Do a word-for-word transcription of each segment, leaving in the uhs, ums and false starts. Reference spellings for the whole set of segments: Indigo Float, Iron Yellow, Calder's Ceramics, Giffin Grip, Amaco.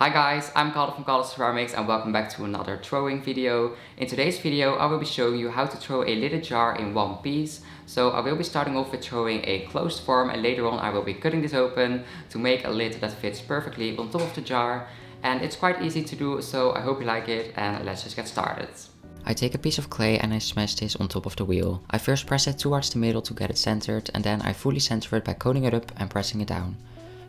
Hi guys, I'm Calder from Calder's Ceramics and welcome back to another throwing video. In today's video I will be showing you how to throw a liter jar in one piece. So I will be starting off with throwing a closed form and later on I will be cutting this open to make a lid that fits perfectly on top of the jar. And it's quite easy to do, so I hope you like it and let's just get started. I take a piece of clay and I smash this on top of the wheel. I first press it towards the middle to get it centered and then I fully center it by coning it up and pressing it down.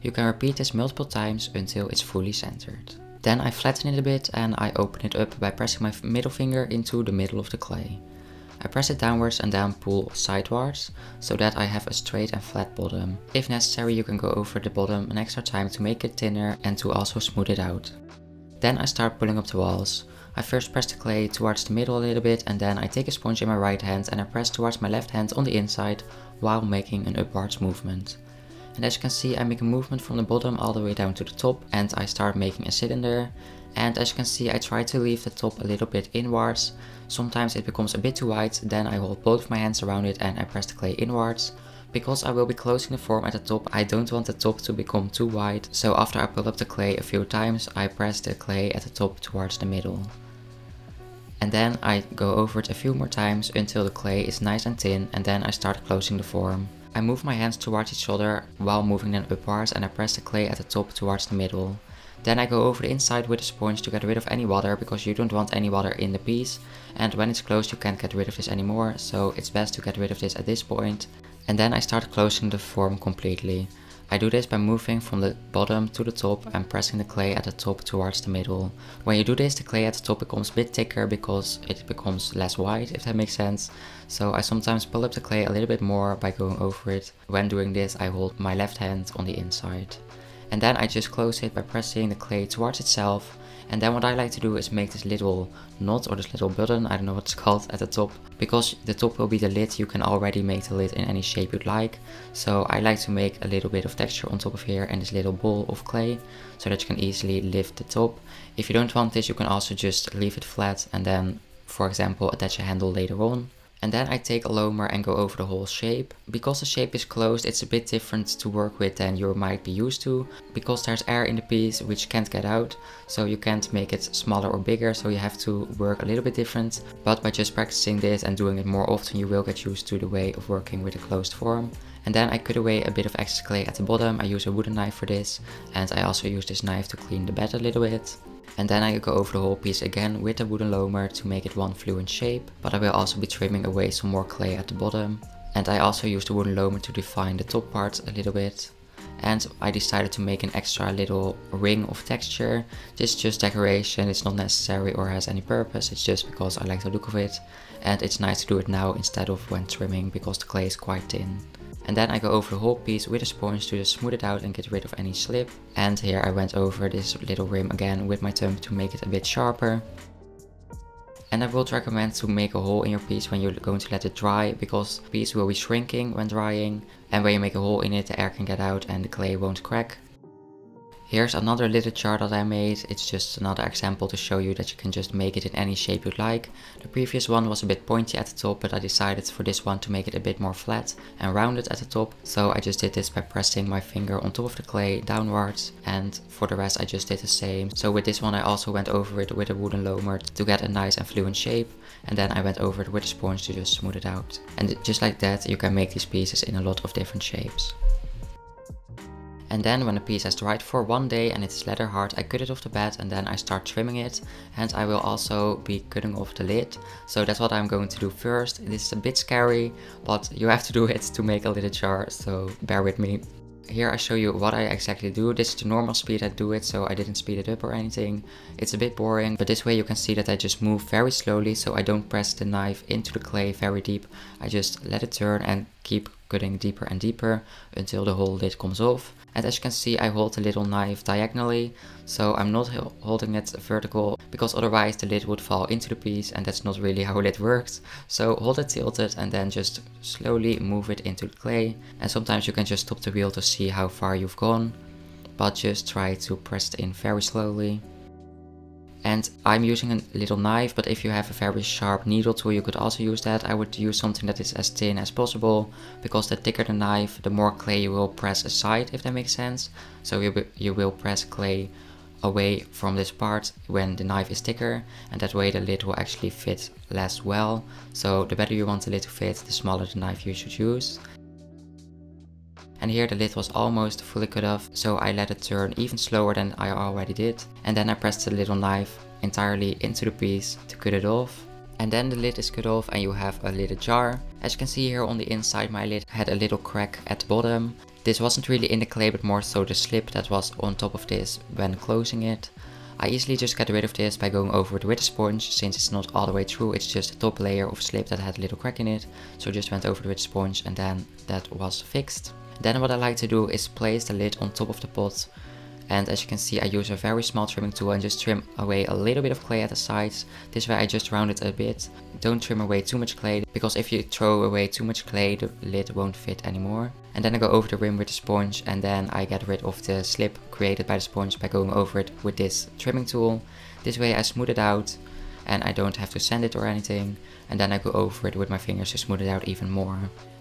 You can repeat this multiple times until it's fully centered. Then I flatten it a bit and I open it up by pressing my middle finger into the middle of the clay. I press it downwards and then pull sidewards so that I have a straight and flat bottom. If necessary, you can go over the bottom an extra time to make it thinner and to also smooth it out. Then I start pulling up the walls. I first press the clay towards the middle a little bit and then I take a sponge in my right hand and I press towards my left hand on the inside while making an upwards movement. And as you can see, I make a movement from the bottom all the way down to the top and I start making a cylinder. And as you can see, I try to leave the top a little bit inwards. Sometimes it becomes a bit too wide, then I hold both my hands around it and I press the clay inwards. Because I will be closing the form at the top, I don't want the top to become too wide, so after I pull up the clay a few times, I press the clay at the top towards the middle. And then I go over it a few more times until the clay is nice and thin, and then I start closing the form. I move my hands towards each other while moving them upwards and I press the clay at the top towards the middle. Then I go over the inside with a sponge to get rid of any water because you don't want any water in the piece. And when it's closed you can't get rid of this anymore, so it's best to get rid of this at this point. And then I start closing the form completely. I do this by moving from the bottom to the top and pressing the clay at the top towards the middle. When you do this, the clay at the top becomes a bit thicker because it becomes less wide, if that makes sense. So I sometimes pull up the clay a little bit more by going over it. When doing this, I hold my left hand on the inside. And then I just close it by pressing the clay towards itself. And then what I like to do is make this little knot or this little button, I don't know what it's called, at the top. Because the top will be the lid, you can already make the lid in any shape you'd like. So I like to make a little bit of texture on top of here and this little ball of clay, so that you can easily lift the top. If you don't want this, you can also just leave it flat and then, for example, attach a handle later on. And then I take a loamer and go over the whole shape. Because the shape is closed, it's a bit different to work with than you might be used to. Because there's air in the piece which can't get out, so you can't make it smaller or bigger, so you have to work a little bit different. But by just practicing this and doing it more often, you will get used to the way of working with a closed form. And then I cut away a bit of excess clay at the bottom. I use a wooden knife for this. And I also use this knife to clean the bed a little bit. And then I go over the whole piece again with a wooden loamer to make it one fluent shape. But I will also be trimming away some more clay at the bottom. And I also use the wooden loamer to define the top part a little bit. And I decided to make an extra little ring of texture. This is just decoration, it's not necessary or has any purpose, it's just because I like the look of it. And it's nice to do it now instead of when trimming because the clay is quite thin. And then I go over the whole piece with a sponge to just smooth it out and get rid of any slip. And here I went over this little rim again with my thumb to make it a bit sharper. And I would recommend to make a hole in your piece when you're going to let it dry, because the piece will be shrinking when drying. And when you make a hole in it, the air can get out and the clay won't crack. Here's another liter jar that I made. It's just another example to show you that you can just make it in any shape you'd like. The previous one was a bit pointy at the top, but I decided for this one to make it a bit more flat and rounded at the top. So I just did this by pressing my finger on top of the clay downwards, and for the rest I just did the same. So with this one I also went over it with a wooden loamer to get a nice and fluent shape, and then I went over it with a sponge to just smooth it out. And just like that you can make these pieces in a lot of different shapes. And then when the piece has dried for one day and it's leather hard, I cut it off the bed and then I start trimming it. And I will also be cutting off the lid. So that's what I'm going to do first. This is a bit scary, but you have to do it to make a liter jar, so bear with me. Here I show you what I exactly do. This is the normal speed I do it, so I didn't speed it up or anything. It's a bit boring, but this way you can see that I just move very slowly, so I don't press the knife into the clay very deep. I just let it turn and keep cutting deeper and deeper until the whole lid comes off. And as you can see, I hold the little knife diagonally, so I'm not holding it vertical, because otherwise the lid would fall into the piece and that's not really how it works. So hold it tilted and then just slowly move it into the clay. And sometimes you can just stop the wheel to see how far you've gone, but just try to press it in very slowly. And I'm using a little knife, but if you have a very sharp needle tool you could also use that. I would use something that is as thin as possible, because the thicker the knife, the more clay you will press aside, if that makes sense. So you, you will press clay away from this part when the knife is thicker, and that way the lid will actually fit less well. So the better you want the lid to fit, the smaller the knife you should use. And here the lid was almost fully cut off, so I let it turn even slower than I already did. And then I pressed the little knife entirely into the piece to cut it off. And then the lid is cut off and you have a lid jar. As you can see here on the inside, my lid had a little crack at the bottom. This wasn't really in the clay, but more so the slip that was on top of this when closing it. I easily just get rid of this by going over it with a sponge, since it's not all the way through, it's just the top layer of slip that had a little crack in it. So I just went over it with a sponge and then that was fixed. Then what I like to do is place the lid on top of the pot. And as you can see, I use a very small trimming tool and just trim away a little bit of clay at the sides. This way I just round it a bit. Don't trim away too much clay, because if you throw away too much clay, the lid won't fit anymore. And then I go over the rim with a sponge, and then I get rid of the slip created by the sponge by going over it with this trimming tool. This way I smooth it out and I don't have to sand it or anything. And then I go over it with my fingers to smooth it out even more.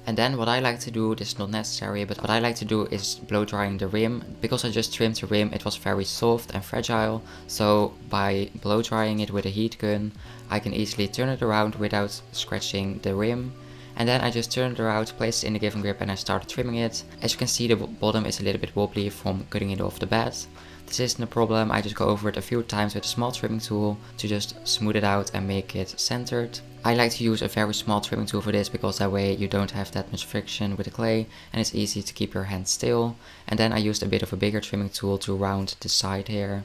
And then what I like to do, this is not necessary, but what I like to do is blow drying the rim. Because I just trimmed the rim, it was very soft and fragile. So by blow drying it with a heat gun, I can easily turn it around without scratching the rim. And then I just turned it around, placed it in the Giffin Grip, and I started trimming it. As you can see, the bottom is a little bit wobbly from cutting it off the bat. This isn't a problem, I just go over it a few times with a small trimming tool to just smooth it out and make it centered. I like to use a very small trimming tool for this, because that way you don't have that much friction with the clay and it's easy to keep your hand still. And then I used a bit of a bigger trimming tool to round the side here.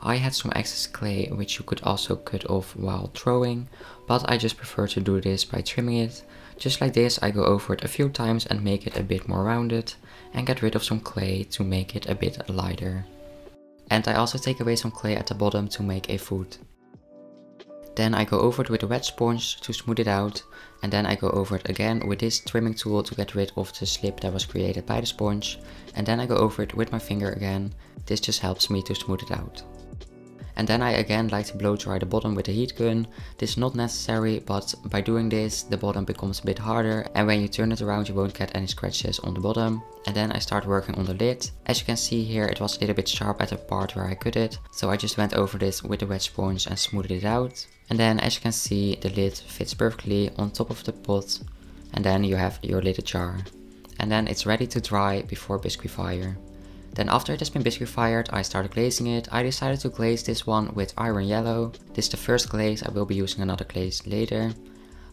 I had some excess clay which you could also cut off while throwing, but I just prefer to do this by trimming it. Just like this, I go over it a few times and make it a bit more rounded and get rid of some clay to make it a bit lighter. And I also take away some clay at the bottom to make a foot. Then I go over it with a wet sponge to smooth it out, and then I go over it again with this trimming tool to get rid of the slip that was created by the sponge, and then I go over it with my finger again. This just helps me to smooth it out. And then I again like to blow dry the bottom with a heat gun. This is not necessary, but by doing this the bottom becomes a bit harder, and when you turn it around you won't get any scratches on the bottom. And then I start working on the lid. As you can see here, it was a little bit sharp at the part where I cut it, so I just went over this with the wet sponge and smoothed it out. And then as you can see, the lid fits perfectly on top of the pot, and then you have your lid jar. And then it's ready to dry before biscuit fire. Then after it has been biscuit fired, I started glazing it. I decided to glaze this one with Iron Yellow. This is the first glaze, I will be using another glaze later.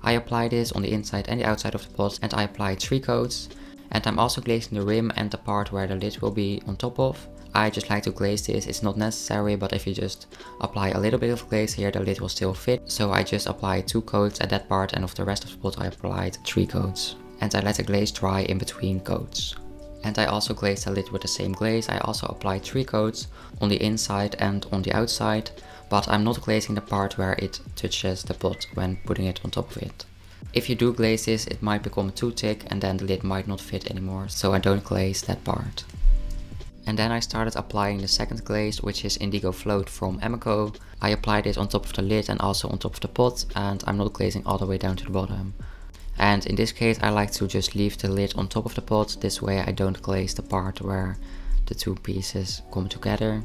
I apply this on the inside and the outside of the pot, and I apply three coats. And I'm also glazing the rim and the part where the lid will be on top of. I just like to glaze this, it's not necessary, but if you just apply a little bit of glaze here, the lid will still fit. So I just apply two coats at that part, and of the rest of the pot I applied three coats. And I let the glaze dry in between coats. And I also glazed the lid with the same glaze. I also applied three coats on the inside and on the outside, but I'm not glazing the part where it touches the pot when putting it on top of it. If you do glaze this, it might become too thick and then the lid might not fit anymore, so I don't glaze that part. And then I started applying the second glaze, which is Indigo Float from Amaco. I applied it on top of the lid and also on top of the pot, and I'm not glazing all the way down to the bottom. And in this case I like to just leave the lid on top of the pot, this way I don't glaze the part where the two pieces come together.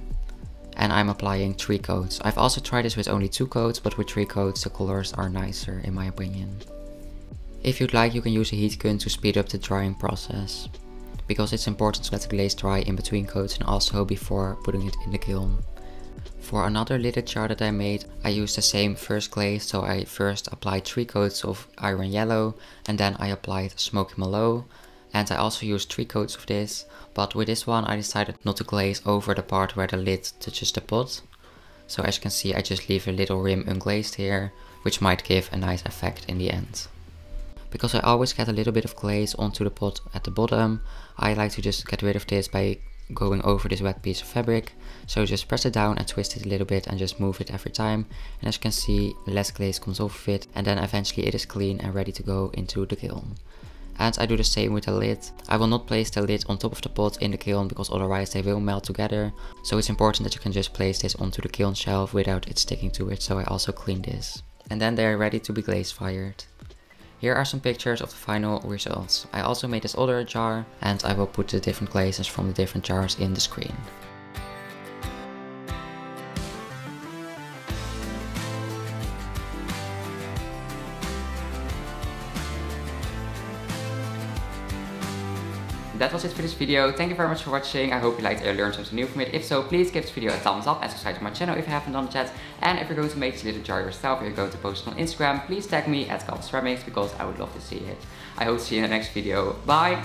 And I'm applying three coats. I've also tried this with only two coats, but with three coats the colors are nicer in my opinion. If you'd like, you can use a heat gun to speed up the drying process, because it's important to let the glaze dry in between coats and also before putting it in the kiln. For another lid jar that I made, I used the same first glaze, so I first applied three coats of Iron Yellow, and then I applied Smoky Mallow, and I also used three coats of this, but with this one I decided not to glaze over the part where the lid touches the pot. So as you can see, I just leave a little rim unglazed here, which might give a nice effect in the end. Because I always get a little bit of glaze onto the pot at the bottom, I like to just get rid of this by going over this wet piece of fabric. So just press it down and twist it a little bit and just move it every time, and as you can see less glaze comes off of it, and then eventually it is clean and ready to go into the kiln. And I do the same with the lid. I will not place the lid on top of the pot in the kiln, because otherwise they will melt together, so it's important that you can just place this onto the kiln shelf without it sticking to it, so I also clean this. And then they are ready to be glaze fired. Here are some pictures of the final results. I also made this other jar, and I will put the different glazes from the different jars in the screen. that was it for this video. Thank you very much for watching. I hope you liked it or learned something new from it. If so, please give this video a thumbs up and subscribe to my channel if you haven't done it yet. And if you're going to make this little jar yourself or you're going to post it on Instagram, please tag me at Calder's Ceramics because I would love to see it. I hope to see you in the next video. Bye!